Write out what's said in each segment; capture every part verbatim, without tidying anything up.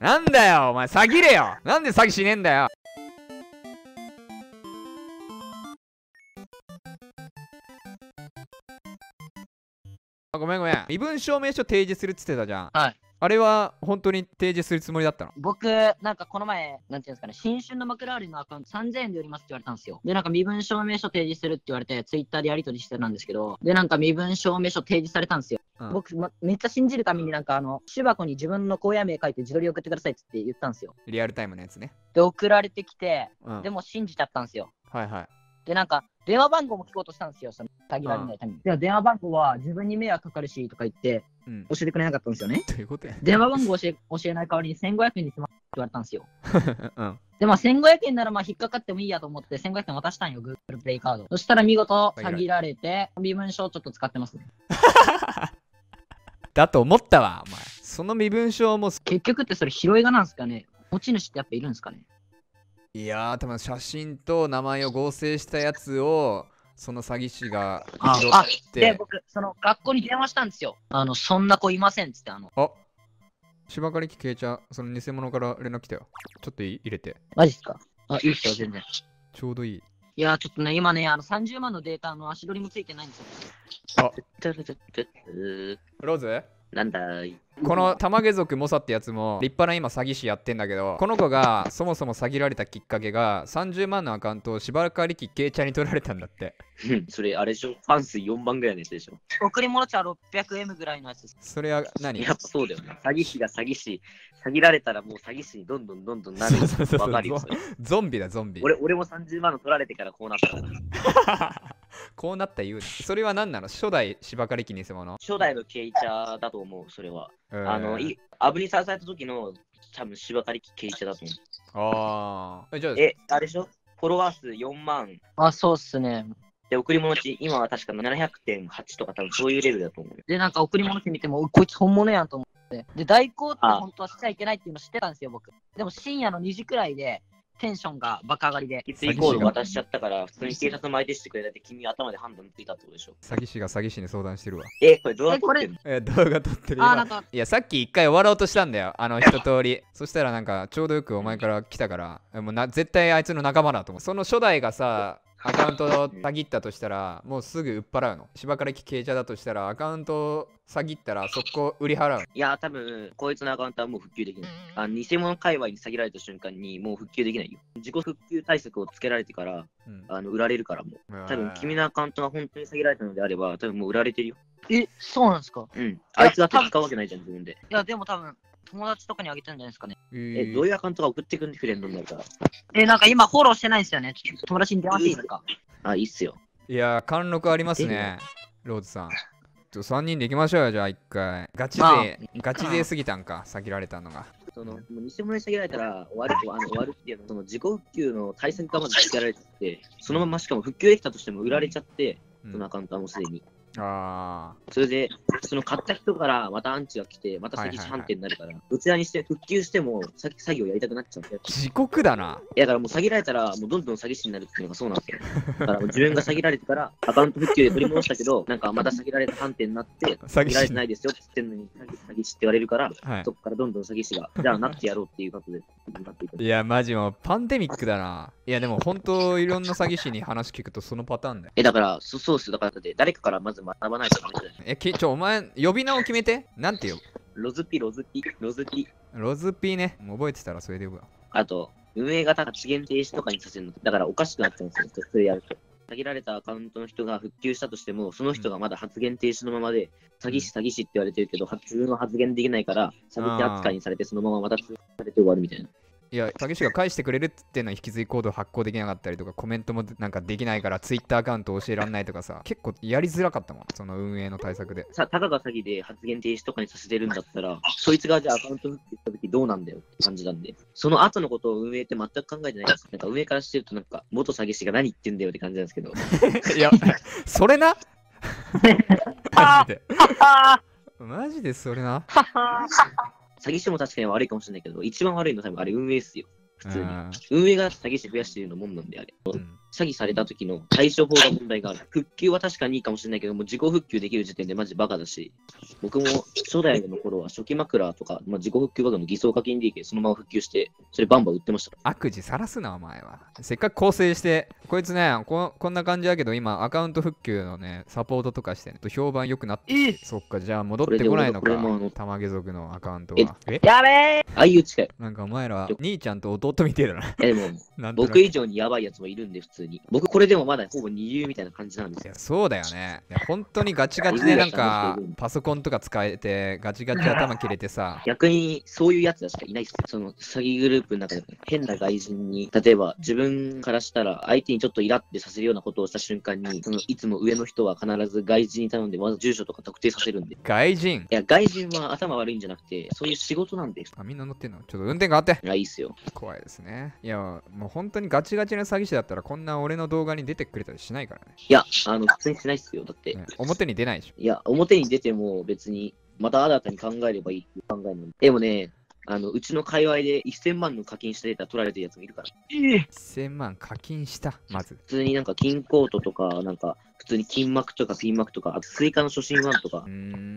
なんだよお前、詐欺れよ。なんで詐欺しねえんだよ。あ、ごめんごめん。身分証明書提示するっつってたじゃん。はい。あれは本当に提示するつもりだったの？僕、なんかこの前、なんていうんですかね、新春のマクラーレンのアカウントさんぜんえんで売りますって言われたんですよ。で、なんか身分証明書提示するって言われて、ツイッターでやり取りしてたんですけど、で、なんか身分証明書提示されたんですよ。うん、僕、ま、めっちゃ信じるために、なんかあの、手箱に自分の荒野名書いて自撮り送ってくださいって言ったんですよ。リアルタイムのやつね。で、送られてきて、うん、でも信じちゃったんですよ。はいはい。で、なんか、電話番号も聞こうとしたんですよ、その詐欺られないために。でも電話番号は自分に迷惑かかるしとか言って、うん、教えてくれなかったんですよね。ということや。電話番号教え、教えない代わりにせんごひゃくえんにしますって言われたんですよ。うん、で、まあせんごひゃくえんならまあ引っかかってもいいやと思ってせんごひゃくえん渡したんよ、Google プレイカード。そしたら見事、詐欺られて、身分証ちょっと使ってますね。だと思ったわ、お前。その身分証も。結局ってそれ拾いがなんですかね。持ち主ってやっぱいるんですかね。いやー、多分写真と名前を合成したやつをその詐欺師が拾って。で、僕その学校に電話したんですよ。あの、そんな子いませんっつって。あの、あっ、芝刈り機消えちゃう。その偽物から連絡来たよ。ちょっと入れて。マジっすか？あ、いいっすよ、全然ちょうどいい。いやー、ちょっとね、今ね、あのさんじゅうまんのデータの足取りもついてないんですよ。あ、ローズなんだい。このたまげ族モサってやつも立派な今詐欺師やってんだけど、この子がそもそも詐欺られたきっかけがさんじゅうまんのアカウントを芝刈り機ケイちゃんに取られたんだって。それあれでしょ、パンスよんばんぐらいのやつでしょ。贈り物ちゃ ろっぴゃくエム ぐらいのやつです。それは何？やっぱそうだよね。詐欺師が詐欺師、詐欺られたらもう詐欺師にどんどんどんどんなる。わかるよ。ゾンビだ、ゾンビ。俺俺もさんじゅうまんの取られてからこうなったから。こうなった言う。それは何なの？初代芝刈り機偽物？初代のケイチャーだと思う、それは。えー、あの、い、アブにさらされた時の多分芝刈り機ケイチャーだと思う。ああ。じゃあ、え、あれでしょ？フォロワー数よんまん。あ、そうっすね。で、贈り物ち、今は確か ななひゃくてんはち とか多分そういうレベルだと思う。で、なんか贈り物ち見ても、こいつ本物やんと思って。で、代行って本当はしちゃいけないっていうの知ってたんですよ、僕。でも深夜のにじくらいで、テンションがバカ上がりで。きついコード渡しちゃったから、普通に警察の前でしてくれたって君頭で判断ついたってことでしょ。詐欺師が詐欺師に相談してるわ。え、これ動画撮ってる？え、動画撮ってる。あ、なんか。いや、さっき一回終わろうとしたんだよ、あの一通り。そしたらなんか、ちょうどよくお前から来たから、もうな、絶対あいつの仲間だと思う。その初代がさ、アカウントを詐欺ったとしたら、もうすぐ売っ払うの。芝刈り機ケイチャーだとしたら、アカウントを詐欺ったら、速攻売り払う。いや、多分こいつのアカウントはもう復旧できない。あの偽物界隈に詐欺られた瞬間に、もう復旧できないよ。自己復旧対策をつけられてから、うん、あの売られるからもう。多分君のアカウントが本当に詐欺られたのであれば、多分もう売られてるよ。え、そうなんですか？うん。あいつが多分使うわけないじゃん、自分で。いや、でも多分友達とかにあげたんじゃないですかね。えー、どういうアカウントが送ってくるんでフレンドになるから。えー、なんか今フォローしてないんですよね。友達に電話していいですか？あ、いいっすよ。いやー、貫禄ありますね、ローズさん。さんにんで行きましょうよ、じゃあ一回。ガチ勢、ガチ勢すぎたんか、詐欺られたのが。その、もう偽物に詐欺られたら終わる、あの終わるっていうの、その自己復旧の対戦がまず仕掛けられてて、そのまましかも復旧できたとしても売られちゃって、そのアカウントはもうすでに。ああ。それで、その買った人からまたアンチが来て、また詐欺師判定になるから、どちらにして復旧しても詐欺をやりたくなっちゃう。地獄だな。いや、だからもう詐欺られたら、もうどんどん詐欺師になるっていうのがそうなんですよ。だからもう自分が詐欺られてから、アカウント復旧で取り戻したけど、なんかまた詐欺られた判定になって、詐欺られてないですよって言ってんのに、詐欺師って言われるから、はい、そこからどんどん詐欺師が、じゃあなってやろうっていうことで、なっていく。いや、マジもうパンデミックだな。いや、でも本当、いろんな詐欺師に話聞くとそのパターンだよ。え、だから、そ、そうっす。だから、誰かからまず、学ばないと。え、きちょ、お前、呼び名を決めて。なんてよ。ロズピ、ロズピ、ロズピ。ロズピね。覚えてたらそれで呼ぶわ。あと、運営型発言停止とかにさせるの。だからおかしくなったんですよ、それやると。詐欺られたアカウントの人が復旧したとしても、その人がまだ発言停止のままで、詐欺師、詐欺師って言われてるけど、発言の発言できないから、詐欺師扱いにされて、そのまままた通過されて終わるみたいな。いや、詐欺師が返してくれるっていうのは引き継ぎコード発行できなかったりとか、コメントもなんかできないからツイッターアカウント教えらんないとかさ、結構やりづらかったもん、その運営の対策で。さ、たかが詐欺で発言停止とかにさせてるんだったら、そいつがじゃあアカウント復帰した時どうなんだよって感じなんで、その後のことを運営って全く考えてないです。なんか運営からしてるとなんか、元詐欺師が何言ってんだよって感じなんですけど。いや、それなマジで。マジでそれな。詐欺師も確かに悪いかもしれないけど、一番悪いのは多分あれ運営っすよ。普通に。運営が詐欺師増やしてるのもんなんであれ。うん、詐欺された時の対処法が問題がある。復旧は確かにいいかもしれないけど、もう自己復旧できる時点でマジバカだし、僕も初代の頃は初期枕とか、まあ、自己復旧バグの偽装課金 ディーケー そのまま復旧して、それバンバン売ってました。悪事さらすな、お前は。せっかく構成して、こいつね、こ, こんな感じだけど、今アカウント復旧のね、サポートとかして、ね、評判良くなって、えそっか、じゃあ戻ってこないのか、たまげ族のアカウントは。えやべえああいう近い。なんかお前ら、兄ちゃんと弟見てるな。え、でも、僕以上にやばいやつもいるんで、普通。僕これでもまだほぼ二流みたいな感じなんですよ。そうだよね。本当にガチガチでなんかパソコンとか使えてガチガチ頭切れてさ。逆にそういうやつしかいないっす。その詐欺グループの中で変な外人に、例えば自分からしたら相手にちょっとイラってさせるようなことをした瞬間に、そのいつも上の人は必ず外人に頼んでまず住所とか特定させるんで。外人？いや外人は頭悪いんじゃなくて、そういう仕事なんです。あ、みんな乗ってんの？ちょっと運転があって。いや、いいっすよ。怖いですね。いやもう本当にガチガチの詐欺師だったらこんな俺の動画に出てくれたりしないからね。いや、あの、普通にしないっすよ。だって、ね、表に出ないでしょ。いや、表に出ても別に、また新たに考えればいいって考えるの。でもね、あの、うちの界隈でいっせんまんの課金したデータ取られてるやつもいるから。いっせんまん課金した、まず。普通になんか金コートとか、なんか、普通に金膜とかピン膜とか、あとスイカの初心版とか、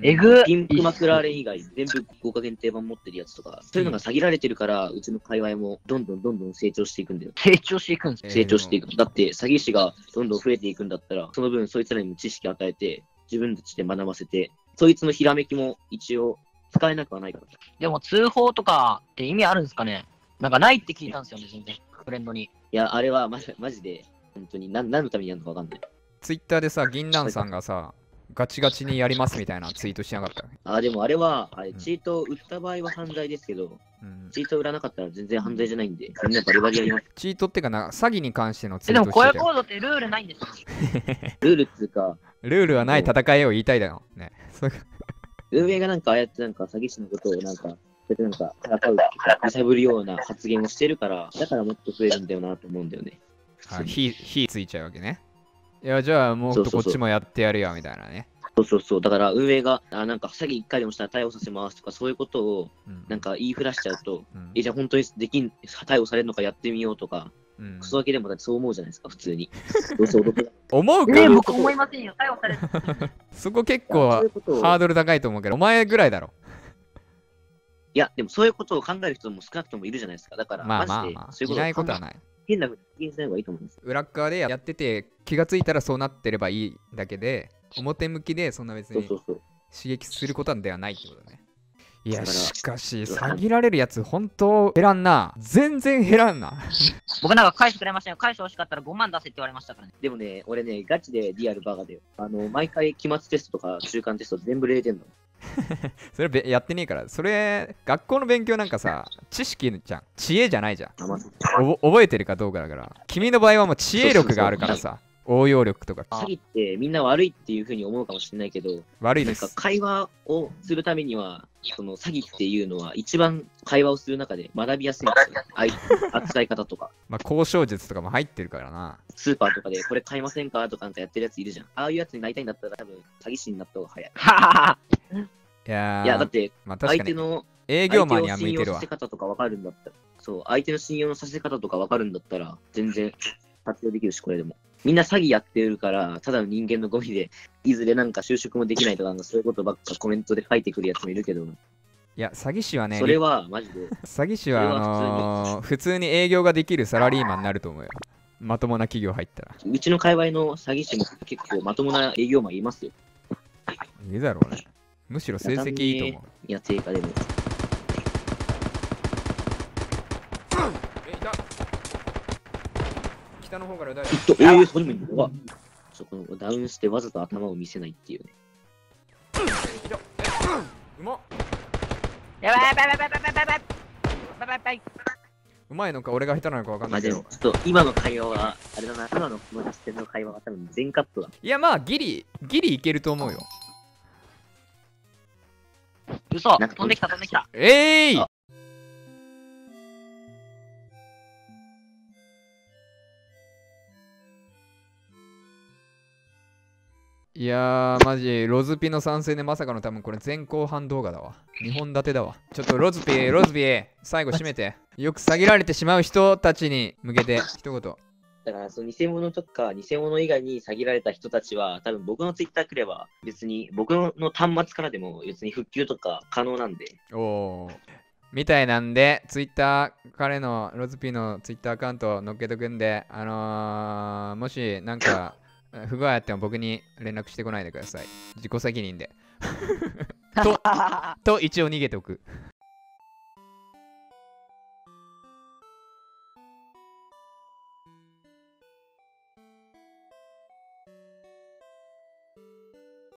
えぐ金枕あれ以外、全部豪華限定版持ってるやつとか、そういうのが詐欺られてるから、うちの界隈もどんどんどんどん成長していくんだよ。成長していくんですか？成長していく。だって詐欺師がどんどん増えていくんだったら、その分そいつらにも知識与えて、自分たちで学ばせて、そいつのひらめきも一応使えなくはないから。でも通報とかって意味あるんですかね？なんかないって聞いたんですよね、全然。フレンドに。いや、あれはマジ、マジで、本当に何、何のためにやるのかわかんない。ツイッターでさ、銀杏さんがさ、ガチガチにやりますみたいなツイートしなかった。あ、でもあれは、あれ、チートを売った場合は犯罪ですけど、うん、チート売らなかったら全然犯罪じゃないんで、みんなバリバリやります。チートってかな、詐欺に関してのツイート。でも、小屋コードってルールないんですよ。ルールっつうか、ルールはない戦いを言いたいだよ。ね。運営がなんかああやってなんか詐欺師のことをなんか、なんか戦うとか、揺さぶるような発言をしてるから、だからもっと増えるんだよなと思うんだよね。はい、火、火ついちゃうわけね。いや、じゃあもうこっちもやってやるよみたいなね。そうそうそう。だから運営が、あ、なんか詐欺いっかいでもしたら逮捕させますとか、そういうことをなんか言いふらしちゃうと、うん、え、じゃあ本当にできん、逮捕されるのかやってみようとか、うん、クソだけでもだってそう思うじゃないですか、普通に。どうせ驚く。思うか？ねえ、僕思いませんよ、逮捕される。そこ結構ハードル高いと思うけど、お前ぐらいだろ。いや、でもそういうことを考える人も少なくともいるじゃないですか。だから、まあまあまあ、いないことはない。変なことすればいいと思います。裏側でやってて気がついたらそうなってればいいだけで、表向きでそんな別に刺激することではないってことね。いや、しかし詐欺られるやつ本当減らんな。全然減らんな。僕なんか返してくれましたよ。返して欲しかったらごまん出せって言われましたからね。でもね、俺ね、ガチでリアルバカだよ。あの、毎回期末テストとか中間テスト全部れいてんの。それやってねえから。それ学校の勉強なんかさ、知識じゃん、知恵じゃないじゃん。覚えてるかどうかだから。君の場合はもう知恵力があるからさ、応用力とか。詐欺ってみんな悪いっていうふうに思うかもしれないけど、悪いです。なんか会話をするためには、その詐欺っていうのは一番会話をする中で学びやすいんですよ。扱い方とか。まあ交渉術とかも入ってるからな。スーパーとかでこれ買いませんかとかなんかやってるやついるじゃん。ああいうやつになりたいんだったら多分詐欺師になった方が早い。いやー、いやだって相手の営業マンには向いてるわ。そう、相手の信用のさせ方とか分かるんだったら全然活用できるし、これでも。みんな詐欺やってるから、ただの人間のゴミで、いずれなんか就職もできないとか、そういうことばっかコメントで書いてくるやつもいるけど。いや、詐欺師はね、それはマジで。詐欺師は、あのー、普通に営業ができるサラリーマンになると思うよ。まともな企業入ったら。うちの界隈の詐欺師も結構まともな営業マンいますよ。いいだろうね。むしろ成績いいと思う。いや、定価でも。下の方から大丈夫。えー、それもいいのか。そこのダウンしてわざと頭を見せないっていうね。うまっ。やばいやばいやばいやばいやばいやばいやばい。うまいのか俺が下手なのかわかんないけど。まあでもちょっと今の会話はあれだな。今のこの視点の会話は多分全カットだ。いやまあギリギリいけると思うよ。嘘。飛んできた飛んできた。えい。いやーマジロズピの参戦でまさかの、多分これ前後半動画だわ。にほん立てだわ。ちょっとロズピロズピ最後締めて。よく詐欺られてしまう人たちに向けて一言。だからその偽物とか偽物以外に詐欺られた人たちは多分僕のツイッター来れば別に僕の端末からでも別に復旧とか可能なんで。おーみたいなんでツイッター彼のロズピーのツイッターアカウント乗っけとくんで、あのー、もしなんか不具合あっても僕に連絡してこないでください。自己責任でと、と一応逃げておく